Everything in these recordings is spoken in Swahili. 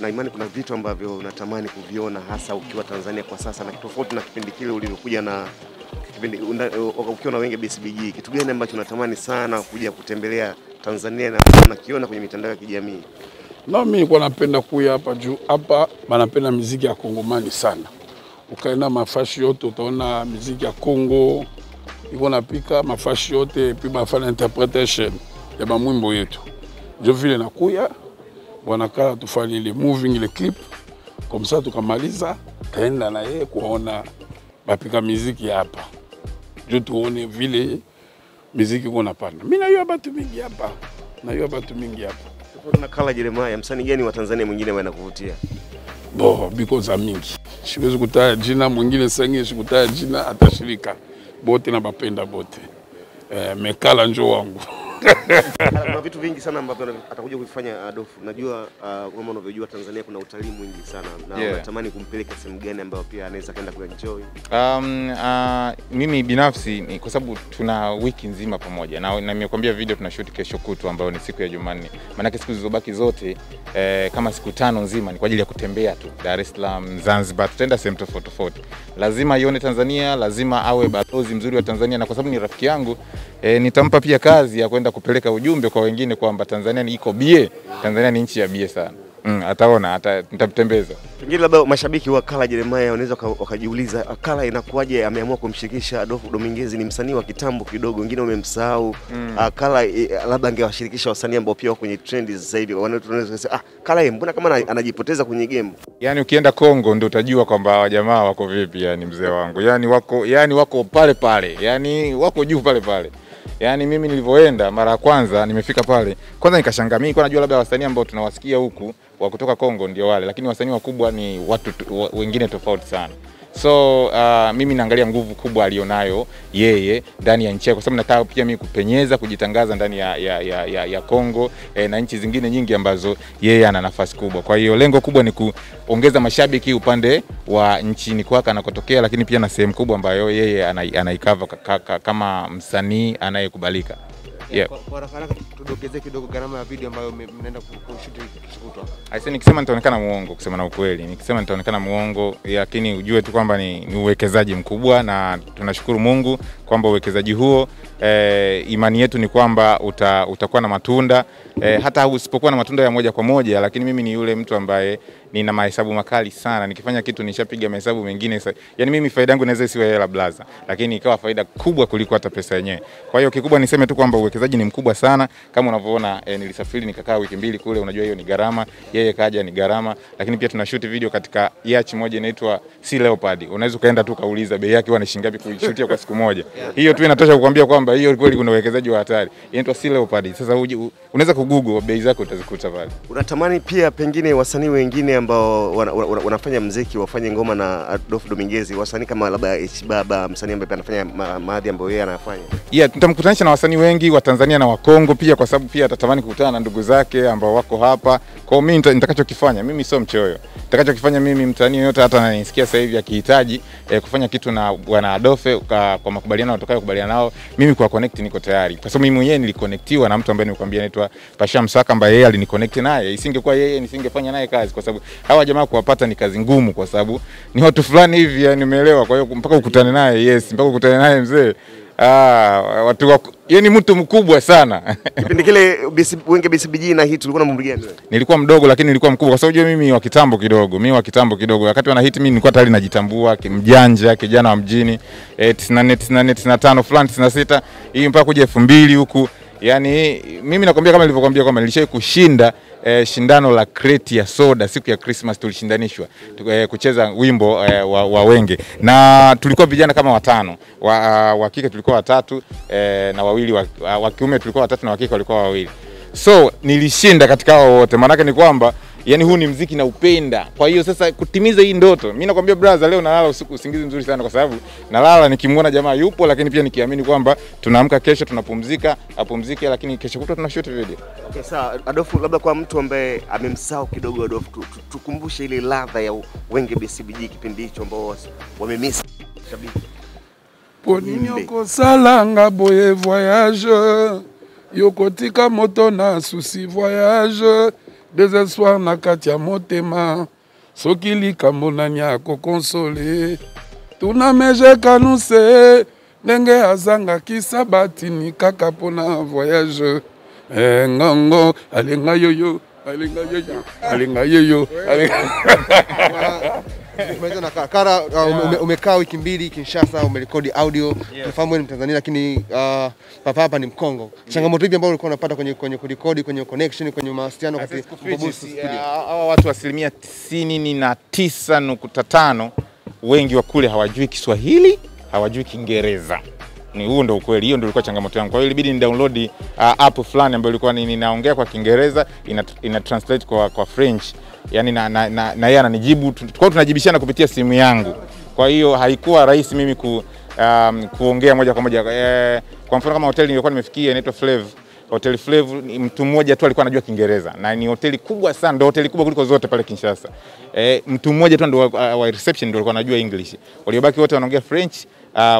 na imani kuna vitu ambavyo unatamani kuviona hasa ukiwa Tanzania kwa sasa, na kitofauti na kipindi kile ulivyokuja na kipindi ukiwa na wengi BCBG. Kitu gani ambacho unatamani sana kuja kutembelea Tanzania na unakiona kwenye mitandao ya kijamii? Na mimi nilikuwa napenda kuja hapa juu hapa manapenda muziki ya Kongomani sana. Ukaenda mafashi yote utaona muziki ya Kongo. Nilikuwa napika mafashi yote pia bafanya interpretation ya mamwimbo yetu. Je vile nakuya wanakala tufanye le moving le clip comme ça tukamaliza kaenda na yeye kuona bapika muziki hapa. Je tuone vile muziki kuna pana. Mimi nayo watu mingi hapa. Nayo watu mingi hapa. Kuna kala Jeremaya, msanii gani wa Tanzania mwingine anakuvutia? Bo, because amingi. Siwezi kutaja jina mwingine sangi, sikutaja jina atashirika. Bote na bapenda bote. Mekala njoo wangu. Kuna vitu vingi sana ambavyo atakuja kufanya Adolphe. Najua kama unavyojua Tanzania kuna utalii mwingi sana. Na natamani kumpeleka sehemu gani ambayo pia anaweza kaenda kuenjoy? Mimi binafsi kwa sababu tuna wiki nzima pamoja. Na nimekwambia video tunashoot kesho kutwa ambayo ni siku ya Jumanne. Maana siku zilizobaki zote kama siku 5 nzima ni kwa ajili ya kutembea tu. Dar es Salaam, Zanzibar, tutaenda sehemu tofauti tofauti. Lazima ione Tanzania, lazima awe balozi mzuri wa Tanzania, na kwa sababu ni rafiki yangu nitampa pia kazi ya kwenda kupeleka ujumbe kwa wengine kwamba Tanzania ni iko bie, Tanzania ni nchi ya bie sana. Ataona, nitamtembeza. Pengine labda mashabiki wa Kala Jeremaya wanaweza wakajiuliza Kala inakuaje ameamua kumshirikisha Adolphe Dominguez, ni msanii wa kitambo kidogo, wengine wamemsahau. Kala labda angewashirikisha wasanii ambao pia wako kwenye trends sasa hivi. Wanaweza kusema Kala yeye mbona kama anajipoteza kwenye game. Yaani ukienda Kongo ndio utajua kwamba jamaa wako vipi, yani mzee wangu. Yaani wako pale pale. Yaani wako juu pale pale. Yaani mimi nilipoenda mara kwanza nimefika pale. Kwanza nikashangaa, mimi nilikuwa najua labda wasanii ambao tunawasikia huku wa kutoka Kongo ndio wale, lakini wasanii wakubwa ni watu wengine tofauti sana. So mimi naangalia nguvu kubwa alionayo yeye ndani ya nchi, kwa sababu nataka pia mimi kupenyeza kujitangaza ndani ya Kongo na nchi zingine nyingi ambazo yeye ana nafasi kubwa. Kwa hiyo lengo kubwa ni kuongeza mashabiki upande wa nchini kwake anakotokea, lakini pia na sehemu kubwa ambayo yeye anaikava kama msanii anayekubalika. Yeah. Kwa haraka tudokeze kidogo gharama ya video ambayo mnaenda kushoot kishukutwa. Aisee, nikisema nitaonekana muongo, kusema na ukweli. Nikisema nitaonekana muongo, lakini ujue tu kwamba ni uwekezaji mkubwa, na tunashukuru Mungu kwamba uwekezaji huo imani yetu ni kwamba utakuwa na matunda. Hata usipokuwa na matunda ya moja kwa moja, lakini mimi ni yule mtu ambaye nina mahesabu makali sana. Nikifanya kitu nishapiga mahesabu mengine. Yaani mimi faida yangu inaweza isiwe hela blaza, lakini ikawa faida kubwa kuliko hata pesa yenyewe. Kwa hiyo kikubwa niseme tu kwamba uwekezaji ni mkubwa sana. Kama unavyoona nilisafiri nikakaa wiki 2 kule, unajua hiyo ni gharama, yeye kaja ni gharama, lakini pia tunashoot video katika yacht moja inaitwa Sea Leopard. Unaweza kaenda tu kauliza bei yake ni shilingi ngapi kuishutia kwa siku moja. Hiyo tu inatosha kukuambia kwamba hiyo kweli kuna uwekezaji wa hatari. Inaitwa Sea Leopard. Sasa unaweza kugoogle bei zako utazikuta pale. Unatamani pia pengine wasanii wengine ambao wanafanya muziki wafanye ngoma na Adolphe Dominguez, wasanii kama labda Baba, msanii ambaye anafanya maadhi ambayo yeye anafanya? Yeah, tutamkutanisha na wasanii wengi wa Tanzania na wa Kongo pia, kwa sababu pia atatamani kukutana na ndugu zake ambao wako hapa. Kwa mimi nitakachokifanya, mimi sio mchoyo. Nitakachokifanya mimi, mtani yote hata ananisikia sasa hivi akihitaji kufanya kitu na bwana Adolphe kwa makubaliano atakayokubaliana nao, mimi kwa connect niko tayari. Kwa sababu mimi mwenyewe niliconnectiwa na mtu ambaye nilikwambia anaitwa Pasha Msaka, ambaye yeye aliniconnect naye. Isingekuwa yeye nisingefanya naye kazi, kwa sababu hawa jamaa kuwapata ni kazi ngumu, kwa sababu ni watu fulani hivi, yani umeelewa. Kwa hiyo mpaka ukutane naye, yes, mpaka ukutane naye mzee. Watu wako, yeye ni mtu mkubwa sana. Kipindi kile Wenge BCBG na hit ulikuwa na umri gani? Nilikuwa mdogo, lakini nilikuwa mkubwa, kwa sababu unajua mimi wa kitambo kidogo. Wakati wana hit mimi nilikuwa tayari najitambua, mjanja, kijana wa mjini. 94, 94, 95 fulani 96 hii mpaka kuja 2000 huku. Yaani mimi nakwambia kama nilivyokuambia kwamba nilishaye kushinda shindano la kreti ya soda siku ya Christmas. Tulishindanishwa kucheza wimbo wa Wenge, na tulikuwa vijana kama watano, wa kike tulikuwa watatu na wawili, wa kiume tulikuwa watatu na wa kike walikuwa wawili. So nilishinda katika hao wote, maana yake ni kwamba yani huu ni muziki na upenda. Kwa hiyo sasa kutimiza hii ndoto, mimi nakwambia brother, leo nalala usiku usingizi mzuri sana, kwa sababu nalala nikimuona jamaa yupo, lakini pia nikiamini kwamba tunaamka kesho tunapumzika, apumzike, lakini kesho kutwa tunashoot video. Okay, sawa. Adolphe, labda kwa mtu ambaye amemsahau kidogo Adolphe, tukumbushe ile ladha ya Wenge BCBG kipindi hicho ambao wamemiss shabiki. Ponini ko salanga boye voyage, yokotika moto na susi voyage. désespoir nakatia motema sokili kamonanya ko consoler tuna meje kanuse nenge azanga kisabati ni kaka pona voyage ngongo alenga yoyo alenga yoyo alenga yoyo Umezona Kara umekaa wiki mbili Kinshasa umerekodi audio tunafahamu ni Mtanzania lakini papa hapa ni Mkongo. Changamoto ipi ambayo ulikuwa unapata kwenye kurekodi kwenye connection kwenye mawasiliano kati hawa watu asilimia 99.5 wengi wa kule hawajui Kiswahili, hawajui Kiingereza. Ni huo ndio ukweli. Hiyo ndio ilikuwa changamoto yangu. Kwa hiyo ilibidi ni download app fulani ambayo ilikuwa ninaongea kwa Kiingereza ina translate kwa French. Yani na yeye ananijibu, kwa tunajibishana kupitia simu yangu. Kwa hiyo haikuwa rahisi mimi kuongea moja kwa moja. Kwa mfano kama hoteli nilikuwa nimefikia inaitwa Flav. Hotel Flav mtu mmoja tu alikuwa anajua Kiingereza na ni hoteli kubwa sana, ndio hoteli kubwa kuliko zote pale Kinshasa. Mtu mmoja tu ndio wa reception ndio alikuwa anajua English. Waliobaki wote wanaongea French,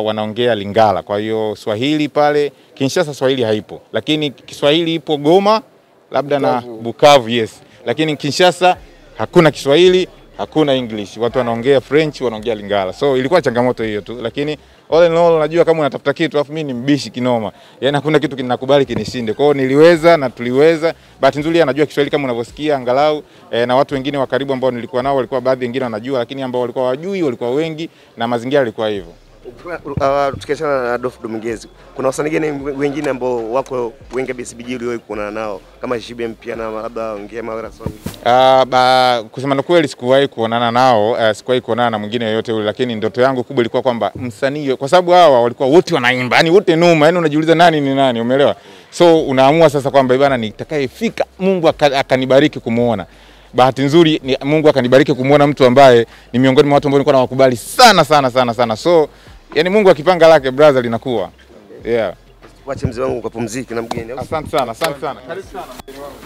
wanaongea Lingala. Kwa hiyo Swahili pale Kinshasa Swahili haipo. Lakini Kiswahili ipo Goma, labda Bukavu. Na Bukavu, yes. Lakini Kinshasa hakuna Kiswahili, hakuna English. Watu wanaongea French, wanaongea Lingala. So ilikuwa changamoto hiyo tu. Lakini all in all unajua kama unatafuta kitu alafu mimi ni mbishi kinoma. Yaani hakuna kitu kinakubali kinishinde. Kwa hiyo niliweza na tuliweza. Bahati nzuri anajua Kiswahili kama unavyosikia angalau na watu wengine wa karibu ambao nilikuwa nao walikuwa baadhi wengine wanajua lakini ambao walikuwa hawajui walikuwa wengi na mazingira yalikuwa hivyo. Tukiachana na Adolphe Dominguez, kuna wasanii wengine ambao wako wengi BCBG uliowahi kuonana nao kama JBM pia na labda Ngema wala Song? Kusema na kweli sikuwahi kuonana nao, sikuwahi kuonana na mwingine yoyote yule, lakini ndoto yangu kubwa ilikuwa kwamba msanii, kwa sababu hawa walikuwa wote wanaimba, yani wote noma, yani unajiuliza nani ni nani, umeelewa? So unaamua sasa kwamba bwana nitakayefika Mungu akanibariki kumuona. Bahati nzuri ni Mungu akanibariki kumuona mtu ambaye ni miongoni mwa watu ambao nilikuwa nawakubali sana. So yani Mungu akipanga lake brother linakuwa. Yeah. Wacha mzee wangu ukapumzike na mgeni. Asante sana. Karibu sana mgeni wangu.